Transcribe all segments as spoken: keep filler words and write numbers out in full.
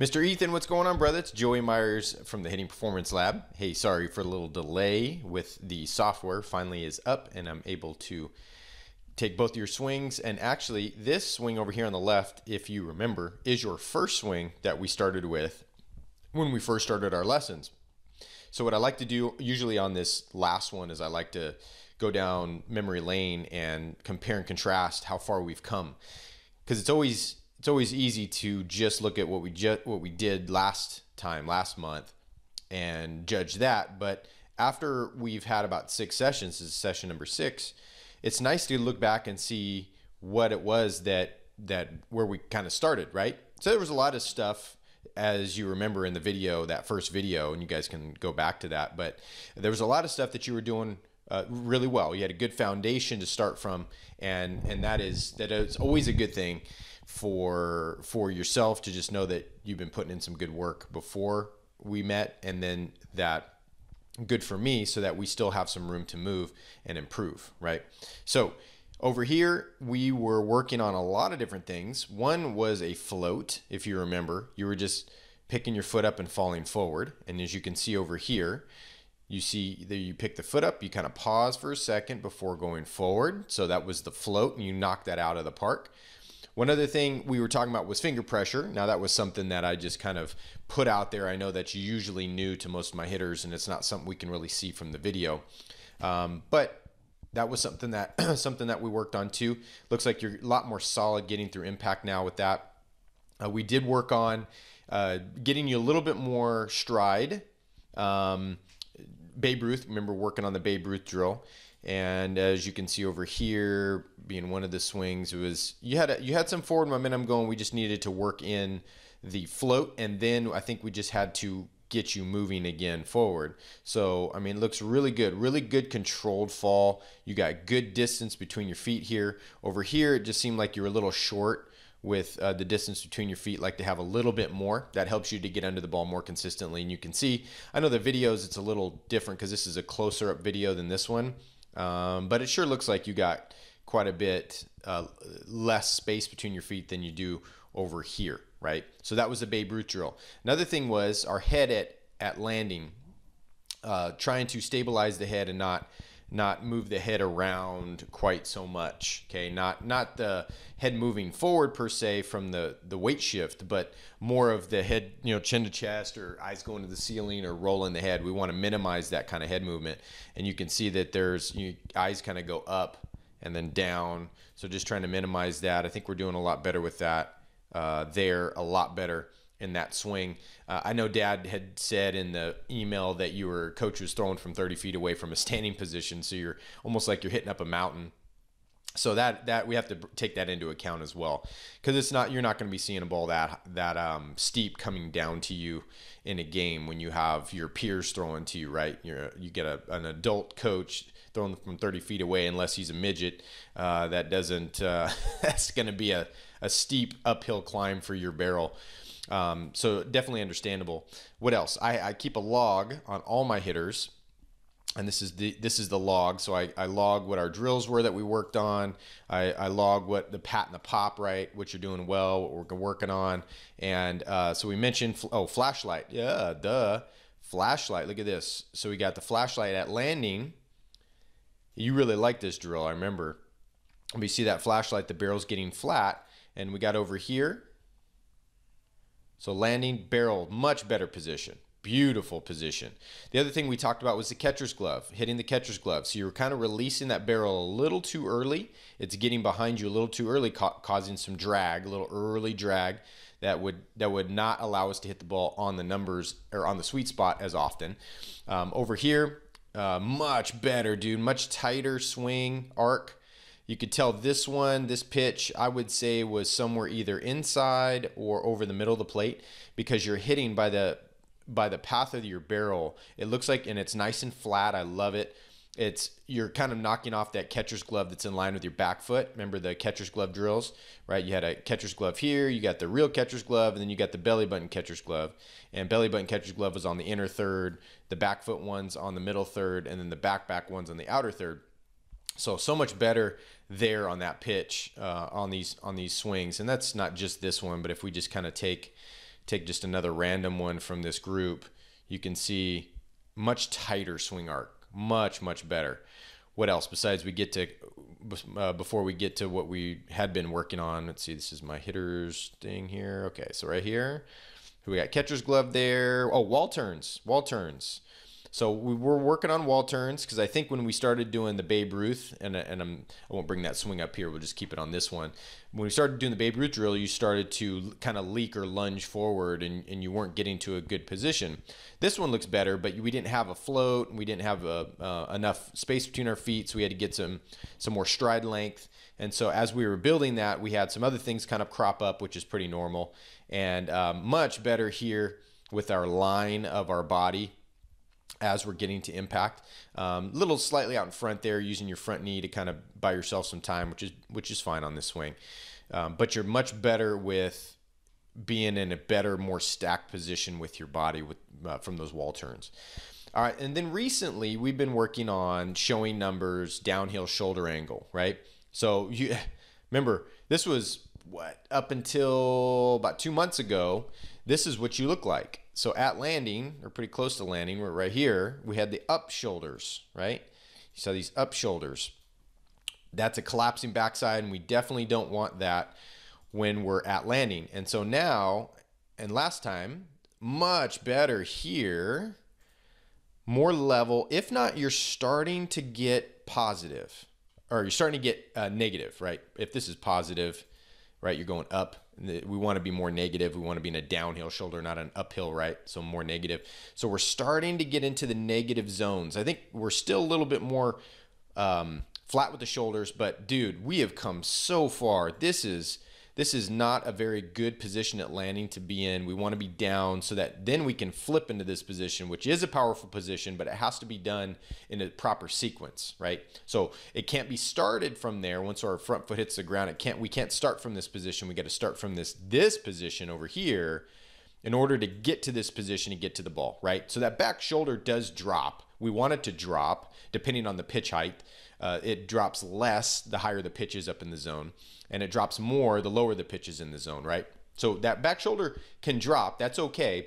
Mister Ethan, what's going on, brother? It's Joey Myers from the Hitting Performance Lab. Hey, sorry for the little delay with the software. Finally is up and I'm able to take both your swings. And actually this swing over here on the left, if you remember, is your first swing that we started with when we first started our lessons. So what I like to do usually on this last one is I like to go down memory lane and compare and contrast how far we've come. Because it's always It's always easy to just look at what we just what we did last time, last month, and judge that. But after we've had about six sessions, this is session number six, it's nice to look back and see what it was that that where we kind of started, right? So there was a lot of stuff, as you remember in the video, that first video, and you guys can go back to that. But there was a lot of stuff that you were doing Uh, really well. You had a good foundation to start from, and and that is that it's always a good thing for for yourself to just know that you've been putting in some good work before we met, and then that good for me so that we still have some room to move and improve, right? So over here we were working on a lot of different things. One was a float. If you remember, you were just picking your foot up and falling forward, and as you can see over here, you see that you pick the foot up, you kind of pause for a second before going forward. So that was the float, and you knocked that out of the park. One other thing we were talking about was finger pressure. Now that was something that I just kind of put out there. I know that's usually new to most of my hitters, and it's not something we can really see from the video. Um, but that was something that something that we worked on too. Looks like you're a lot more solid getting through impact now with that. Uh, we did work on uh, getting you a little bit more stride. Um, Babe Ruth, remember working on the Babe Ruth drill, and as you can see over here, being one of the swings, it was you had a, you had some forward momentum going. We just needed to work in the float, and then I think we just had to get you moving again forward. So I mean, it looks really good, really good controlled fall. You got good distance between your feet here. Over here, it just seemed like you were a little short with uh, the distance between your feet, like to have a little bit more. That helps you to get under the ball more consistently. And you can see, I know the videos, it's a little different because this is a closer up video than this one, um, but it sure looks like you got quite a bit uh, less space between your feet than you do over here, right? So that was the Babe Ruth drill. Another thing was our head at, at landing, uh, trying to stabilize the head and not not move the head around quite so much, okay? Not not the head moving forward per se from the, the weight shift, but more of the head, you know, chin to chest or eyes going to the ceiling or rolling the head. We wanna minimize that kind of head movement. And you can see that there's, you know, eyes kind of go up and then down. So just trying to minimize that. I think we're doing a lot better with that uh, there, a lot better in that swing. Uh, I know Dad had said in the email that you were, coach was throwing from thirty feet away from a standing position. So you're almost like you're hitting up a mountain. So that, that we have to take that into account as well. Cause it's not, you're not going to be seeing a ball that, that um, steep coming down to you in a game when you have your peers throwing to you, right? You're, you get a, an adult coach throwing from thirty feet away, unless he's a midget. Uh, that doesn't, uh, that's going to be a, a steep uphill climb for your barrel. Um, so definitely understandable. What else? I, I keep a log on all my hitters, and this is the, this is the log. So I, I log what our drills were that we worked on. I, I log what the pat and the pop, right? What you're doing well, what we're working on. And, uh, so we mentioned, oh, flashlight. Yeah, duh. Flashlight. Look at this. So we got the flashlight at landing. You really like this drill. I remember we see that flashlight, the barrel's getting flat, and we got over here. So landing, barrel, much better position. Beautiful position. The other thing we talked about was the catcher's glove, hitting the catcher's glove. So you're kind of releasing that barrel a little too early. It's getting behind you a little too early, ca causing some drag, a little early drag that would that would not allow us to hit the ball on the numbers or on the sweet spot as often. Um, over here, uh, much better, dude. Much tighter swing arc. You could tell this one, this pitch, I would say was somewhere either inside or over the middle of the plate, because you're hitting by the by the path of your barrel. It looks like, and it's nice and flat. I love it. It's, you're kind of knocking off that catcher's glove that's in line with your back foot. Remember the catcher's glove drills, right? You had a catcher's glove here, you got the real catcher's glove, and then you got the belly button catcher's glove. And belly button catcher's glove was on the inner third, the back foot one's on the middle third, and then the back back one's on the outer third. So, so much better there on that pitch, uh, on these on these swings. And that's not just this one, but if we just kind of take take just another random one from this group, you can see much tighter swing arc, much, much better. What else? Besides, we get to, uh, before we get to what we had been working on, let's see, this is my hitters thing here. Okay, so right here, we got catcher's glove there. Oh, wall turns, wall turns. So we were working on wall turns because I think when we started doing the Babe Ruth, and, and I'm, I won't bring that swing up here, we'll just keep it on this one. When we started doing the Babe Ruth drill, you started to kind of leak or lunge forward, and, and you weren't getting to a good position. This one looks better, but we didn't have a float, and we didn't have a, uh, enough space between our feet, so we had to get some, some more stride length. And so as we were building that, we had some other things kind of crop up, which is pretty normal, and uh, much better here with our line of our body as we're getting to impact. Um, little slightly out in front there, using your front knee to kind of buy yourself some time, which is which is fine on this swing. Um, but you're much better with being in a better, more stacked position with your body with uh, from those wall turns. All right, and then recently we've been working on showing numbers, downhill shoulder angle, right? So you remember, this was what, up until about two months ago, this is what you look like. So at landing, or pretty close to landing, we're right here, we had the up shoulders, right? You saw these up shoulders. That's a collapsing backside, and we definitely don't want that when we're at landing. And so now, and last time, much better here, more level. If not, you're starting to get positive, or you're starting to get uh, negative, right? If this is positive, right, you're going up. We want to be more negative. We want to be in a downhill shoulder, not an uphill, right? So more negative. So we're starting to get into the negative zones. I think we're still a little bit more um, flat with the shoulders, but dude, we have come so far. This is, this is not a very good position at landing to be in. We want to be down so that then we can flip into this position, which is a powerful position, but it has to be done in a proper sequence, right? So it can't be started from there. Once our front foot hits the ground, it can't, we can't start from this position. We got to start from this, this position over here in order to get to this position and get to the ball, right? So that back shoulder does drop. We want it to drop depending on the pitch height. Uh, it drops less the higher the pitch is up in the zone, and it drops more the lower the pitch is in the zone, right? So that back shoulder can drop, that's okay,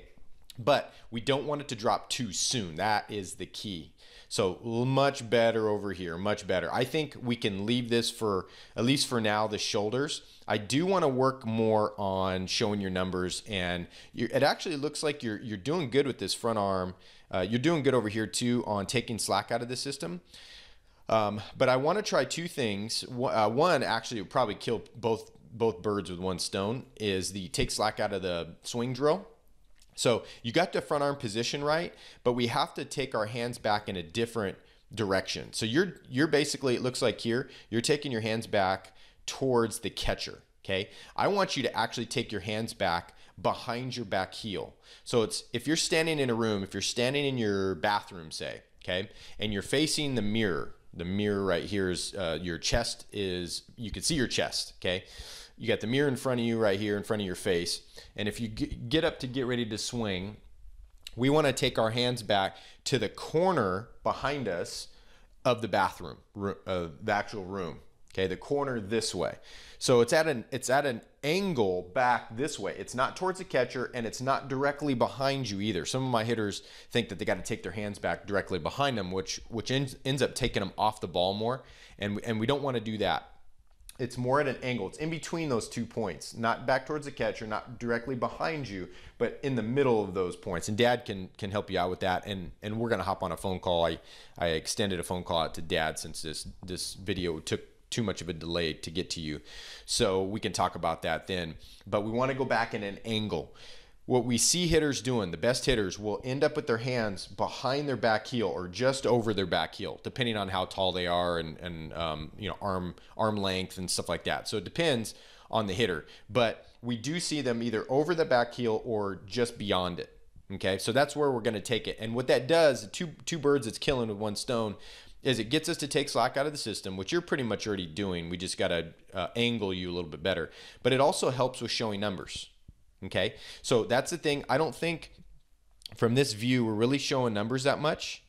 but we don't want it to drop too soon. That is the key. So much better over here, much better. I think we can leave this for, at least for now, the shoulders. I do want to work more on showing your numbers, and you're, it actually looks like you're, you're doing good with this front arm. Uh, you're doing good over here too on taking slack out of the system. Um, but I want to try two things. Uh, one, actually, would probably kill both both birds with one stone, is the take slack out of the swing drill. So you got the front arm position right, but we have to take our hands back in a different direction. So you're you're basically, it looks like here, you're taking your hands back towards the catcher, okay? I want you to actually take your hands back behind your back heel. So it's, if you're standing in a room, if you're standing in your bathroom, say, okay, and you're facing the mirror, the mirror right here is uh, your chest is, you can see your chest, okay? You got the mirror in front of you right here in front of your face. And if you get up to get ready to swing, we wanna take our hands back to the corner behind us of the bathroom, uh, the actual room, okay? The corner this way. So it's at an, it's at an angle back this way. It's not towards the catcher, and it's not directly behind you either. Some of my hitters think that they got to take their hands back directly behind them, which which ends, ends up taking them off the ball more, and, and we don't want to do that. It's more at an angle. It's in between those two points, not back towards the catcher, not directly behind you, but in the middle of those points. And Dad can can help you out with that. And and we're gonna hop on a phone call. I I extended a phone call out to Dad since this this video took too much of a delay to get to you. So we can talk about that then. But we want to go back in an angle. What we see hitters doing, the best hitters, will end up with their hands behind their back heel or just over their back heel, depending on how tall they are and, and um, you know, arm, arm length and stuff like that. So it depends on the hitter. But we do see them either over the back heel or just beyond it. Okay, so that's where we're going to take it. And what that does, two, two birds it's killing with one stone, is it gets us to take slack out of the system, which you're pretty much already doing. We just got to uh, angle you a little bit better. But it also helps with showing numbers, okay? So that's the thing. I don't think from this view we're really showing numbers that much,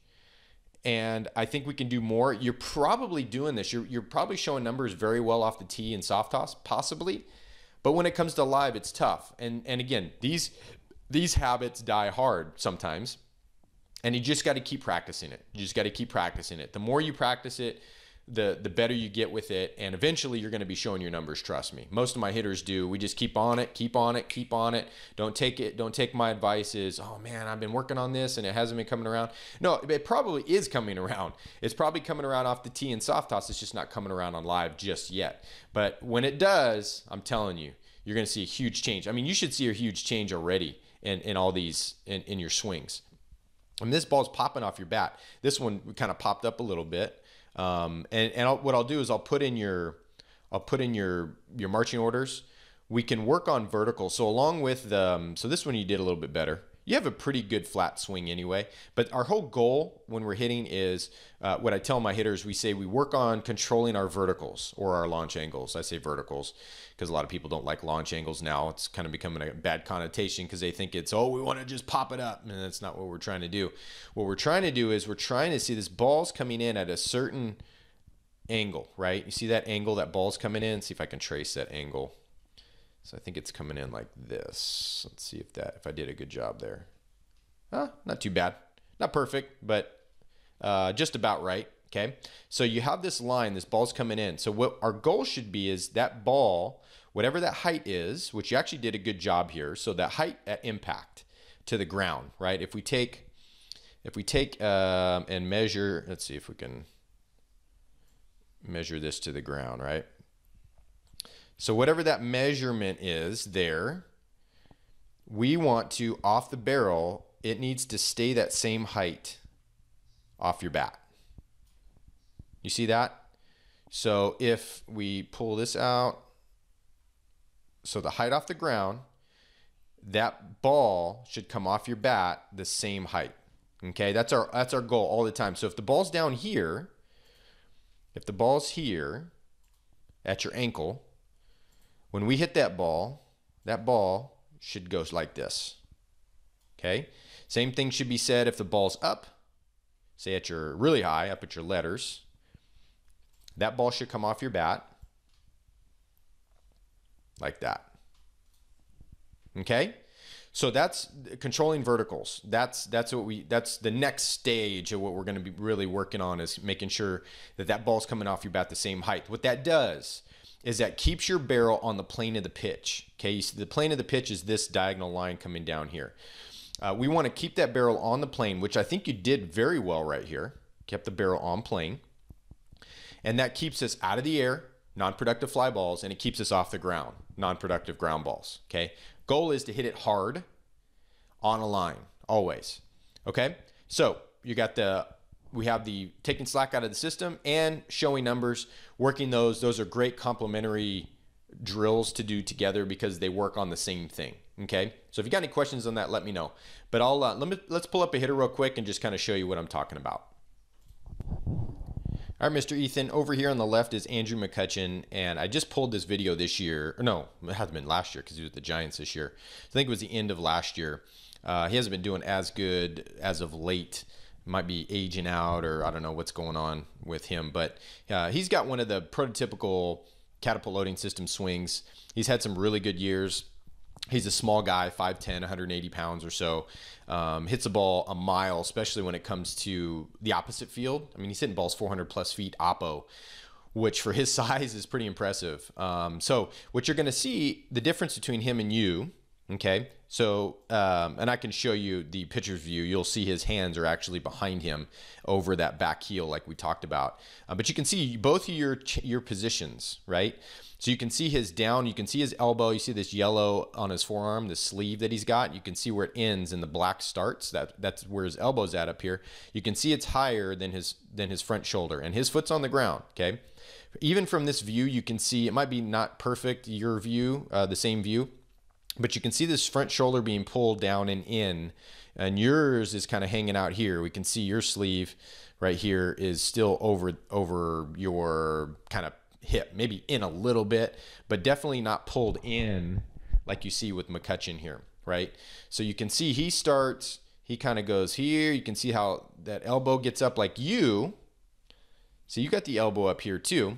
and I think we can do more. You're probably doing this. You're, you're probably showing numbers very well off the tee and soft toss, possibly. But when it comes to live, it's tough. And, and again, these these habits die hard sometimes, and you just got to keep practicing it. You just got to keep practicing it. The more you practice it, the the better you get with it, and eventually you're going to be showing your numbers, trust me. Most of my hitters do. We just keep on it, keep on it, keep on it. Don't take it, don't take my advice is, oh man, I've been working on this and it hasn't been coming around. No, it probably is coming around. It's probably coming around off the tee and soft toss. It's just not coming around on live just yet. But when it does, I'm telling you, you're going to see a huge change. I mean, you should see a huge change already in, in all these, in, in your swings. And this ball's popping off your bat. This one kind of popped up a little bit. Um, and and I'll, what I'll do is I'll put in your, I'll put in your, your marching orders. We can work on vertical. So along with the, um, so this one you did a little bit better. You have a pretty good flat swing anyway, but our whole goal when we're hitting is, uh, what I tell my hitters, we say we work on controlling our verticals or our launch angles. I say verticals because a lot of people don't like launch angles now. It's kind of becoming a bad connotation because they think it's, oh, we want to just pop it up, and that's not what we're trying to do. What we're trying to do is we're trying to see this ball's coming in at a certain angle, right? You see that angle, that ball's coming in? See if I can trace that angle. So I think it's coming in like this. Let's see if that, if I did a good job there. Huh? Not too bad. Not perfect, but uh, just about right. Okay. So you have this line, this ball's coming in. So what our goal should be is that ball, whatever that height is, which you actually did a good job here. So that height at impact to the ground, right? If we take, if we take um, and measure, let's see if we can measure this to the ground, right? So whatever that measurement is there, we want to, off the barrel, it needs to stay that same height off your bat. You see that? So if we pull this out, so the height off the ground, that ball should come off your bat the same height. Okay, that's our, that's our goal all the time. So if the ball's down here, if the ball's here at your ankle, when we hit that ball, that ball should go like this, okay? Same thing should be said if the ball's up, say at your really high, up at your letters, that ball should come off your bat like that, okay? So that's controlling verticals. That's that's what we that's the next stage of what we're going to be really working on, is making sure that that ball's coming off your bat the same height. What that does is that keeps your barrel on the plane of the pitch. Okay, you see the plane of the pitch is this diagonal line coming down here. Uh, we want to keep that barrel on the plane, which I think you did very well right here. Kept the barrel on plane. And that keeps us out of the air, non-productive fly balls, and it keeps us off the ground, non-productive ground balls. Okay, goal is to hit it hard on a line, always. Okay, so you got the we have the taking slack out of the system and showing numbers, working those. Those are great complementary drills to do together because they work on the same thing. Okay. So if you got any questions on that, let me know, but I'll, uh, let me, let's pull up a hitter real quick and just kind of show you what I'm talking about. All right, Mister Ethan, over here on the left is Andrew McCutcheon, and I just pulled this video this year, or no, it hasn't been last year because he was with the Giants this year. I think it was the end of last year. Uh, he hasn't been doing as good as of late. Might be aging out, or I don't know what's going on with him, but uh, he's got one of the prototypical catapult loading system swings. He's had some really good years. He's a small guy, five ten, one hundred eighty pounds or so, um, hits the ball a mile, especially when it comes to the opposite field. I mean, he's hitting balls four hundred plus feet oppo, which for his size is pretty impressive. Um, so what you're gonna see, the difference between him and you, okay, so, um, and I can show you the pitcher's view. You'll see his hands are actually behind him over that back heel like we talked about. Uh, but you can see both of your, your positions, right? So you can see his down, you can see his elbow, you see this yellow on his forearm, the sleeve that he's got. You can see where it ends and the black starts. That, that's where his elbow's at up here. You can see it's higher than his, than his front shoulder, and his foot's on the ground, okay? Even from this view, you can see, it might be not perfect, your view, uh, the same view, but you can see this front shoulder being pulled down and in, and yours is kind of hanging out here. We can see your sleeve right here is still over, over your kind of hip, maybe in a little bit, but definitely not pulled in like you see with McCutcheon here, right? So you can see he starts, he kind of goes here. You can see how that elbow gets up like you. So you got the elbow up here too.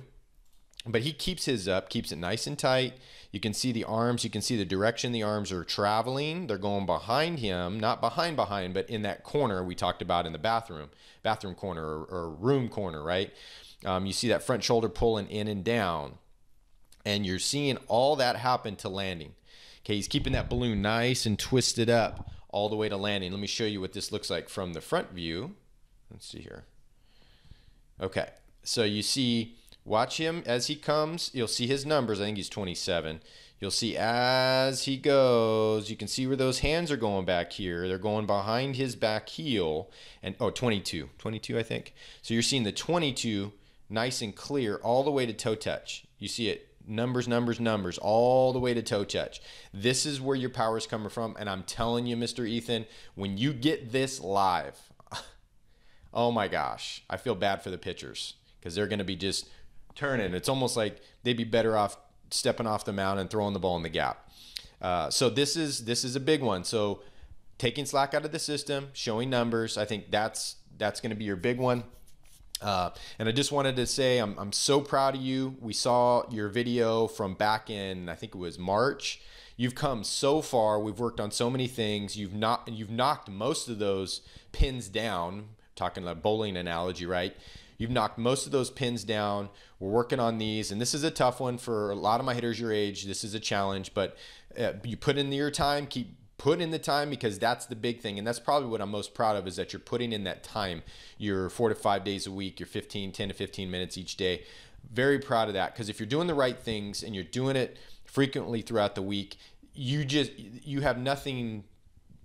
But he keeps his up, keeps it nice and tight. You can see the arms, you can see the direction the arms are traveling. They're going behind him, not behind behind, but in that corner we talked about in the bathroom, bathroom corner or, or room corner, right? Um, you see that front shoulder pulling in and down, and you're seeing all that happen to landing. Okay, he's keeping that balloon nice and twisted up all the way to landing. Let me show you what this looks like from the front view. Let's see here. Okay, so you see, watch him as he comes. You'll see his numbers. I think he's twenty-seven. You'll see as he goes, you can see where those hands are going back here. They're going behind his back heel. And oh, twenty-two, twenty-two, I think. So you're seeing the twenty-two nice and clear all the way to toe touch. You see it, numbers, numbers, numbers, all the way to toe touch. This is where your power is coming from. And I'm telling you, Mister Ethan, when you get this live, oh my gosh, I feel bad for the pitchers because they're going to be just turning. It's almost like they'd be better off stepping off the mound and throwing the ball in the gap. Uh, so this is this is a big one. So taking slack out of the system, showing numbers, I think that's that's going to be your big one. Uh, and I just wanted to say I'm, I'm so proud of you. We saw your video from back in, I think it was March. You've come so far. We've worked on so many things. You've not you've knocked most of those pins down. Talking about bowling analogy, right? You've knocked most of those pins down. We're working on these, and this is a tough one for a lot of my hitters your age. This is a challenge, but uh, you put in your time, keep putting in the time, because that's the big thing. And that's probably what I'm most proud of, is that you're putting in that time, your four to five days a week, your fifteen, ten to fifteen minutes each day. Very proud of that, because if you're doing the right things and you're doing it frequently throughout the week, you just, you have nothing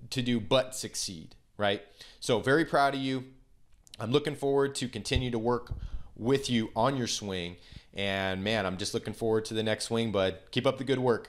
to do but succeed, right? So very proud of you. I'm looking forward to continue to work with you on your swing. And man, I'm just looking forward to the next swing, bud. Keep up the good work.